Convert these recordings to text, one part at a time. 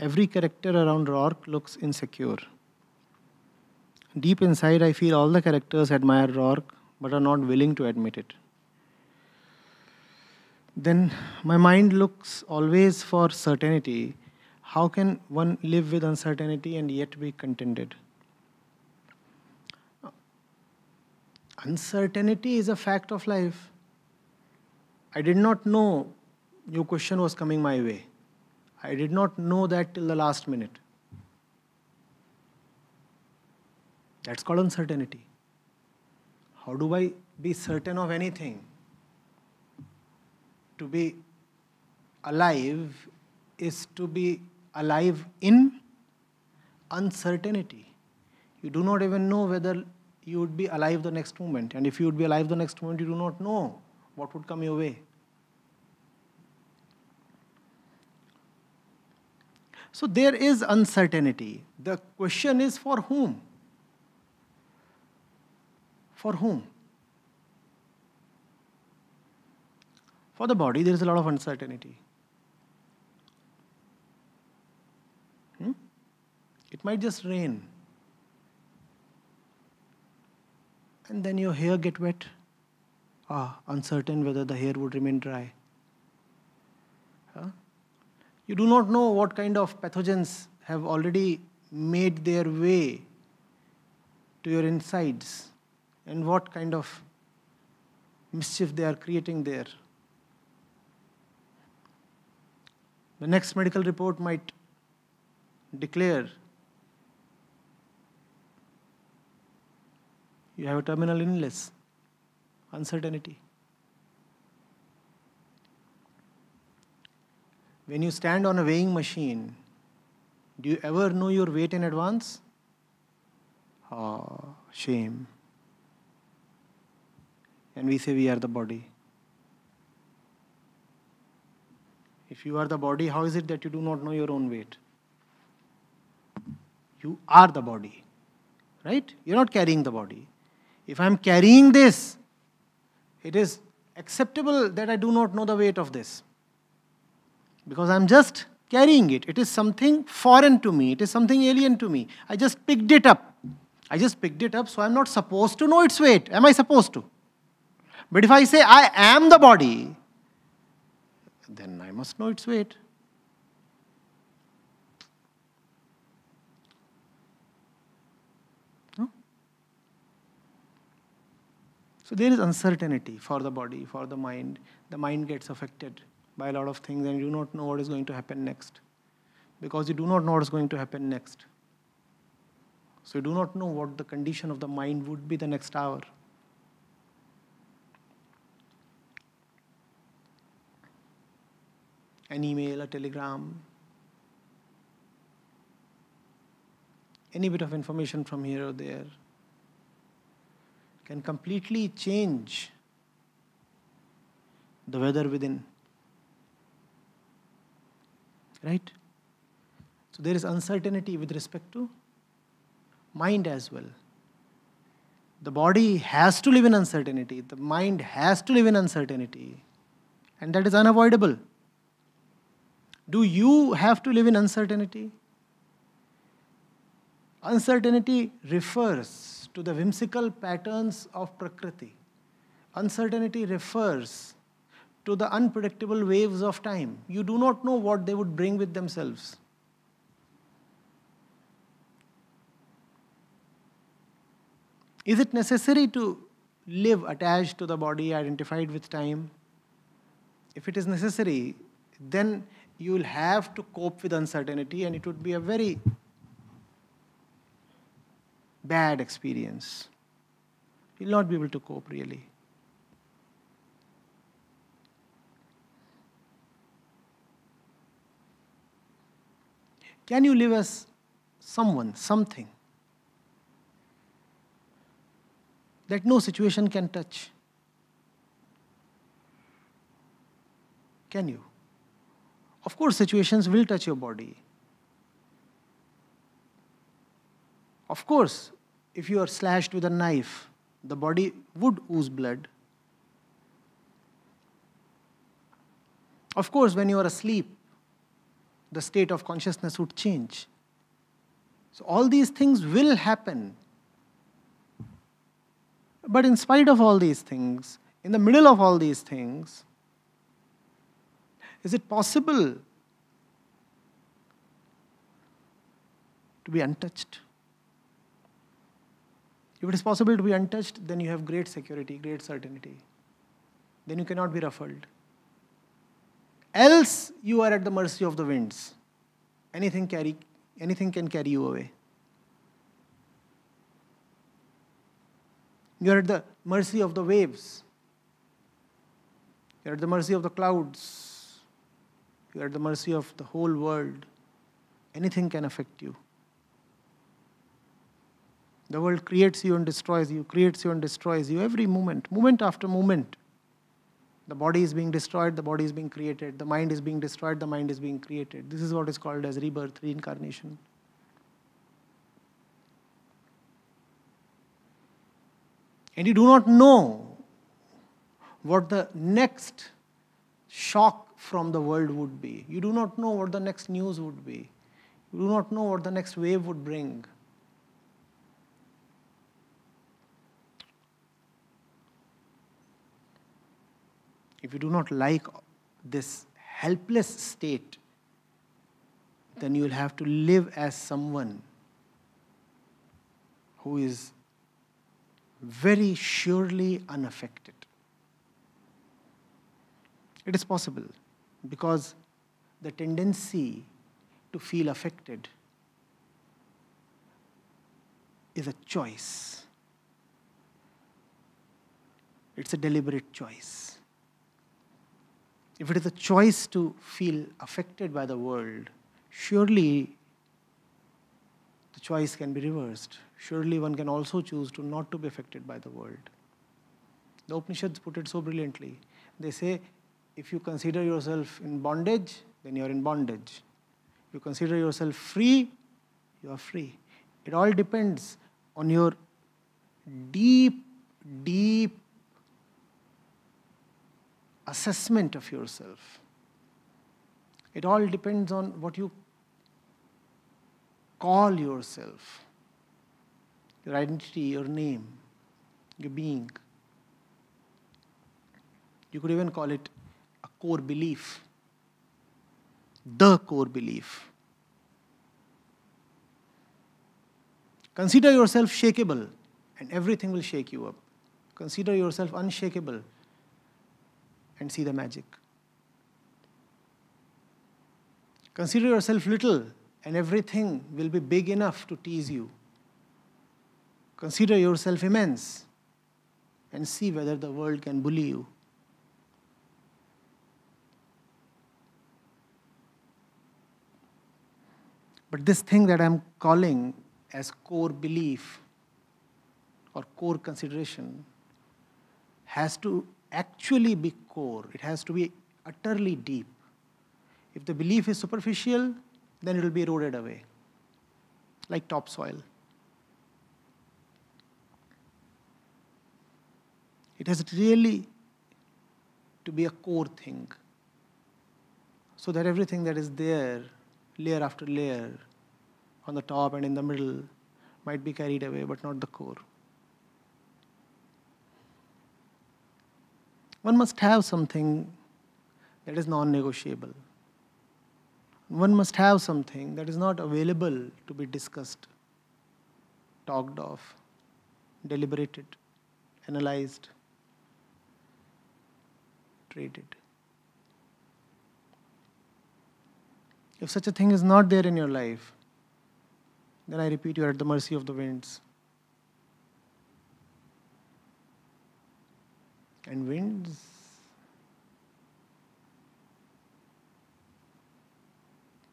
Every character around Roark looks insecure. Deep inside, I feel all the characters admire Roark, but are not willing to admit it. Then my mind looks always for certainty. How can one live with uncertainty and yet be contented? Uncertainty is a fact of life. I did not know your question was coming my way. I did not know that till the last minute. That's called uncertainty. How do I be certain of anything? To be alive is to be alive in uncertainty. You do not even know whether you would be alive the next moment. And if you would be alive the next moment, you do not know what would come your way. So there is uncertainty. The question is for whom? For whom? For the body, there is a lot of uncertainty. It might just rain. And then your hair get wet. Uncertain whether the hair would remain dry. You do not know what kind of pathogens have already made their way to your insides and what kind of mischief they are creating there. The next medical report might declare you have a terminal illness, uncertainty. When you stand on a weighing machine, do you ever know your weight in advance? Shame. And we say we are the body. If you are the body, how is it that you do not know your own weight? You are the body, right? You're not carrying the body. If I'm carrying this, it is acceptable that I do not know the weight of this. Because I'm just carrying it. It is something foreign to me. It is something alien to me. I just picked it up. I just picked it up, so I'm not supposed to know its weight. Am I supposed to? But if I say I am the body, then I must know its weight. No? So there is uncertainty for the body, for the mind. The mind gets affected by a lot of things, and you do not know what is going to happen next. Because you do not know what is going to happen next. So you do not know what the condition of the mind would be the next hour. An email, a telegram, any bit of information from here or there can completely change the weather within. Right? So there is uncertainty with respect to mind as well. The body has to live in uncertainty. The mind has to live in uncertainty. And that is unavoidable. Do you have to live in uncertainty? Uncertainty refers to the whimsical patterns of Prakriti. Uncertainty refers to the unpredictable waves of time. You do not know what they would bring with themselves. Is it necessary to live attached to the body, identified with time? If it is necessary, then you will have to cope with uncertainty, and it would be a very bad experience. You will not be able to cope, really. Can you live as someone, something that no situation can touch? Can you? Of course, situations will touch your body. Of course, if you are slashed with a knife, the body would ooze blood. Of course, when you are asleep, the state of consciousness would change. So all these things will happen. But in spite of all these things, in the middle of all these things, is it possible to be untouched? If it is possible to be untouched, then you have great security, great certainty. Then you cannot be ruffled. Else, you are at the mercy of the winds. Anything can carry you away. You are at the mercy of the waves. You are at the mercy of the clouds. You are at the mercy of the whole world. Anything can affect you. The world creates you and destroys you, creates you and destroys you every moment, moment after moment. The body is being destroyed, the body is being created. The mind is being destroyed, the mind is being created. This is what is called as rebirth, reincarnation. And you do not know what the next shock from the world would be. You do not know what the next news would be. You do not know what the next wave would bring. If you do not like this helpless state, then you will have to live as someone who is very surely unaffected. It is possible because the tendency to feel affected is a choice. It's a deliberate choice. If it is a choice to feel affected by the world, surely the choice can be reversed. Surely one can also choose to not to be affected by the world. The Upanishads put it so brilliantly. They say, if you consider yourself in bondage, then you are in bondage. If you consider yourself free, you are free. It all depends on your deep, deep assessment of yourself. It all depends on what you call yourself, your identity, your name, your being. You could even call it a core belief, the core belief. Consider yourself shakeable and everything will shake you up. Consider yourself unshakable and see the magic. Consider yourself little and everything will be big enough to tease you. Consider yourself immense and see whether the world can bully you. But this thing that I'm calling as core belief or core consideration has to actually be core. It has to be utterly deep. If the belief is superficial, then it will be eroded away, like topsoil. It has really to be a core thing, so that everything that is there, layer after layer, on the top and in the middle, might be carried away, but not the core. One must have something that is non-negotiable. One must have something that is not available to be discussed, talked of, deliberated, analyzed, traded. If such a thing is not there in your life, then I repeat, you are at the mercy of the winds. And winds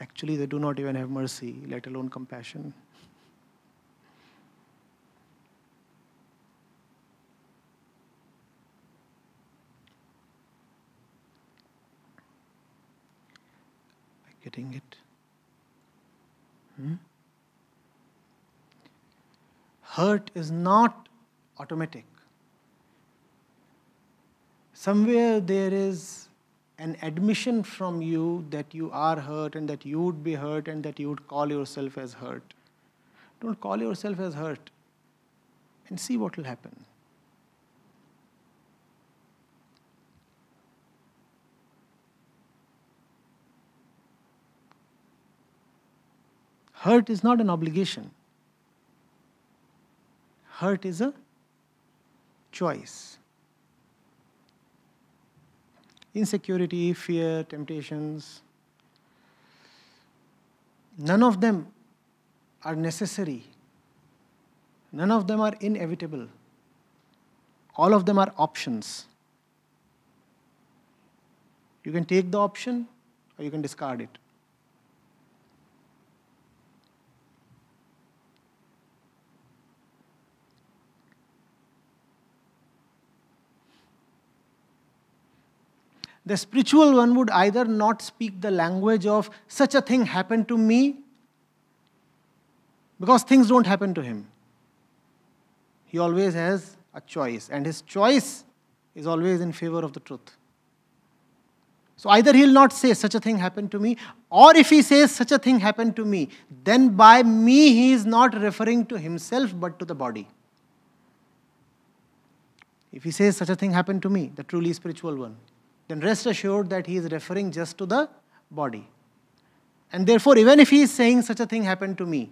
actually, they do not even have mercy, let alone compassion. Am I getting it? Hurt is not automatic. Somewhere there is an admission from you that you are hurt and that you would be hurt and that you would call yourself as hurt. Don't call yourself as hurt and see what will happen. Hurt is not an obligation. Hurt is a choice. Insecurity, fear, temptations, none of them are necessary. None of them are inevitable. All of them are options. You can take the option or you can discard it. The spiritual one would either not speak the language of such a thing happened to me, because things don't happen to him. He always has a choice, and his choice is always in favor of the truth. So either he'll not say such a thing happened to me, or if he says such a thing happened to me, then by me he is not referring to himself but to the body. If he says such a thing happened to me, the truly spiritual one, then rest assured that he is referring just to the body. And therefore, even if he is saying such a thing happened to me,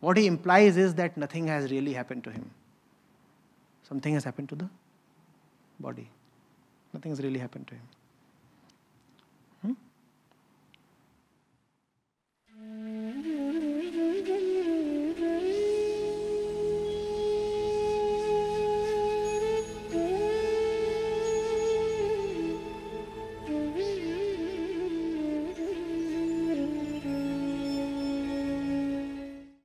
what he implies is that nothing has really happened to him. Something has happened to the body. Nothing has really happened to him.